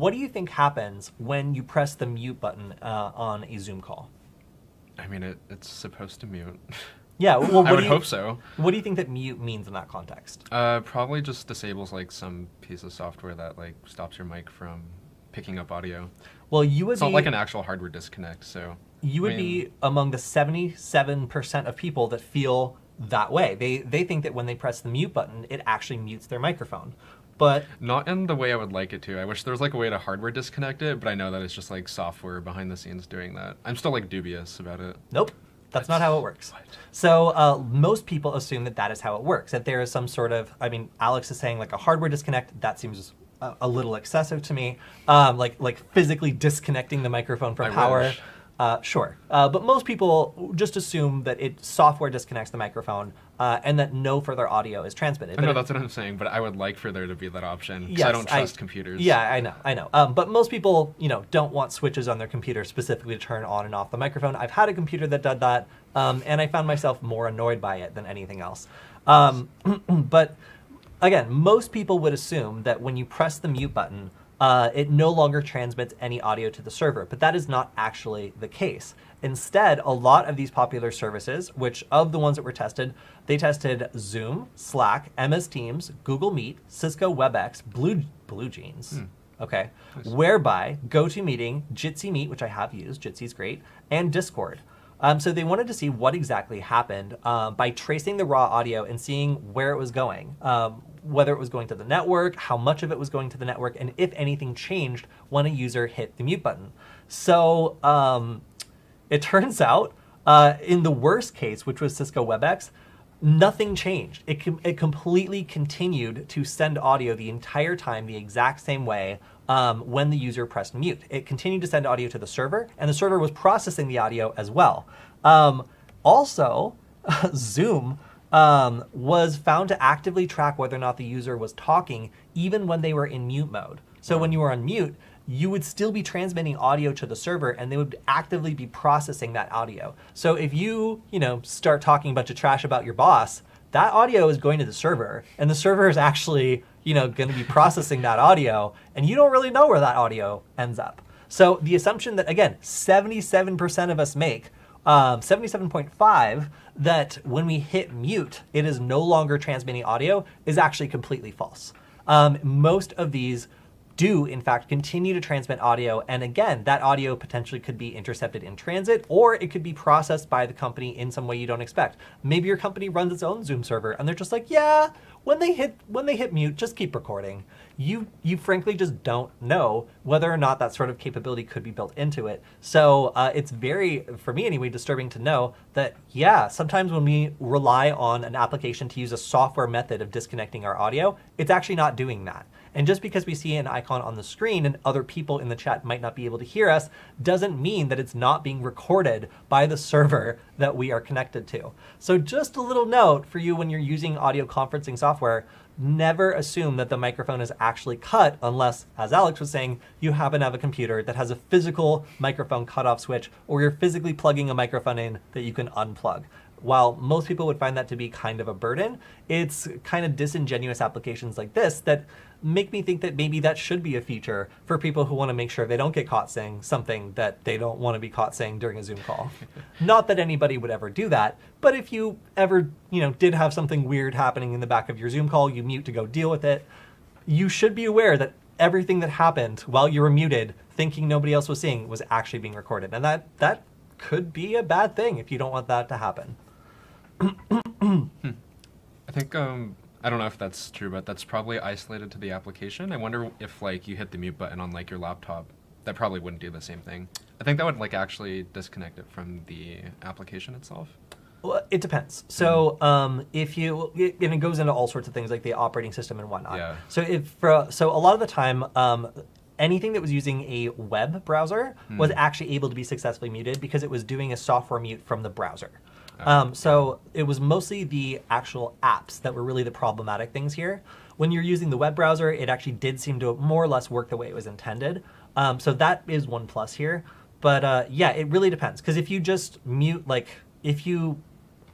What do you think happens when you press the mute button on a Zoom call? I mean, it's supposed to mute. Yeah, well, I would hope so. What do you think that mute means in that context? Probably just disables like some piece of software that like stops your mic from picking up audio. Well, you would. It's not like an actual hardware disconnect, so you would be among the 77% of people that feel that way. They think that when they press the mute button, it actually mutes their microphone. But not in the way I would like it to. I wish there was like a way to hardware disconnect it, but I know that it's just like software behind the scenes doing that. I'm still like dubious about it. Nope, that's not how it works. What? So most people assume that that is how it works, that there is some sort of, I mean, Alex is saying like a hardware disconnect. That seems a little excessive to me, like physically disconnecting the microphone from power. Sure, but most people just assume that software disconnects the microphone and that no further audio is transmitted. I know that's what I'm saying, but I would like for there to be that option because yes, I don't trust computers. Yeah, I know. But most people, you know, don't want switches on their computer specifically to turn on and off the microphone. I've had a computer that did that, and I found myself more annoyed by it than anything else. But again, most people would assume that when you press the mute button, it no longer transmits any audio to the server, but that is not actually the case. Instead, a lot of these popular services, which of the ones that were tested, they tested Zoom, Slack, MS Teams, Google Meet, Cisco WebEx, Blue Jeans, okay, nice. Whereby GoToMeeting, Jitsi Meet, which I have used, Jitsi's great, and Discord. So they wanted to see what exactly happened by tracing the raw audio and seeing where it was going, whether it was going to the network, how much of it was going to the network, and if anything changed when a user hit the mute button. So it turns out in the worst case, which was Cisco WebEx, nothing changed. It completely continued to send audio the entire time the exact same way when the user pressed mute. It continued to send audio to the server, and the server was processing the audio as well. Also, Zoom was found to actively track whether or not the user was talking even when they were in mute mode. So when you were on mute, you would still be transmitting audio to the server and they would actively be processing that audio. So if you, you know, start talking a bunch of trash about your boss, that audio is going to the server and the server is actually, you know, going to be processing that audio and you don't really know where that audio ends up. So the assumption that, again, 77% of us make, 77.5, that when we hit mute, it is no longer transmitting audio is actually completely false. Most of these do, in fact, continue to transmit audio. And again, that audio potentially could be intercepted in transit, or it could be processed by the company in some way you don't expect. Maybe your company runs its own Zoom server and they're just like, yeah, when they hit mute, just keep recording. You frankly just don't know whether or not that sort of capability could be built into it. So it's very, for me anyway, disturbing to know that, yeah, sometimes when we rely on an application to use a software method of disconnecting our audio, it's actually not doing that. And just because we see an icon on the screen and other people in the chat might not be able to hear us doesn't mean that it's not being recorded by the server that we are connected to. So just a little note for you when you're using audio conferencing software, never assume that the microphone is actually cut unless, as Alex was saying, you happen to have a computer that has a physical microphone cutoff switch or you're physically plugging a microphone in that you can unplug. While most people would find that to be kind of a burden, it's kind of disingenuous applications like this that make me think that maybe that should be a feature for people who want to make sure they don't get caught saying something that they don't want to be caught saying during a Zoom call. Not that anybody would ever do that, but if you ever, you know, did have something weird happening in the back of your Zoom call, you mute to go deal with it, you should be aware that everything that happened while you were muted, thinking nobody else was seeing, was actually being recorded. And that could be a bad thing if you don't want that to happen. I think, I don't know if that's true, but that's probably isolated to the application. I wonder if like you hit the mute button on like your laptop, that probably wouldn't do the same thing. I think that would like actually disconnect it from the application itself. Well, it depends. So if you, and it goes into all sorts of things like the operating system and whatnot. Yeah. So so a lot of the time, anything that was using a web browser was actually able to be successfully muted because it was doing a software mute from the browser. So it was mostly the actual apps that were really the problematic things here. When you're using the web browser, it actually did seem to more or less work the way it was intended. So that is one plus here. But yeah, it really depends. Because if you just mute, like if you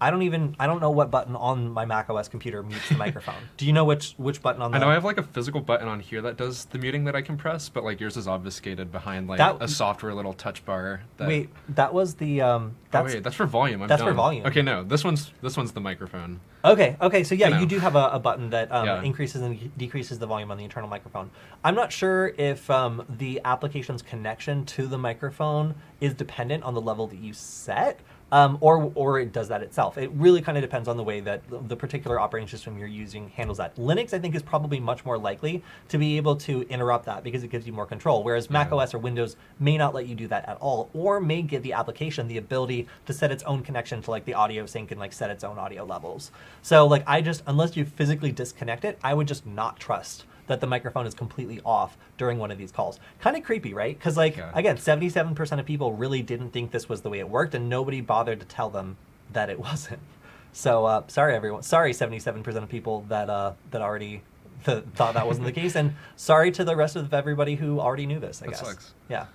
I don't know what button on my Mac OS computer mutes the microphone. Do you know which button on the... I know I have like a physical button on here that does the muting that I can press, but like yours is obfuscated behind like a software little touch bar. That... Wait, that was the... that's... Oh wait, that's for volume. I'm done. For volume. Okay, no, this one's the microphone. Okay, okay, so yeah, you do have a button that increases and decreases the volume on the internal microphone. I'm not sure if the application's connection to the microphone is dependent on the level that you set, or it does that itself. It really kind of depends on the way that the particular operating system you're using handles that. Linux, I think, is probably much more likely to be able to interrupt that because it gives you more control, whereas Mac OS or Windows may not let you do that at all, or may give the application the ability to set its own connection to like the audio sync and like set its own audio levels. So like I just, unless you physically disconnect it, I would just not trust that the microphone is completely off during one of these calls. Kind of creepy, right? Because like, again, 77% of people really didn't think this was the way it worked, and nobody bothered to tell them that it wasn't. So sorry, everyone. Sorry, 77% of people that already thought that wasn't the case, and sorry to the rest of everybody who already knew this, I guess. That sucks. Yeah.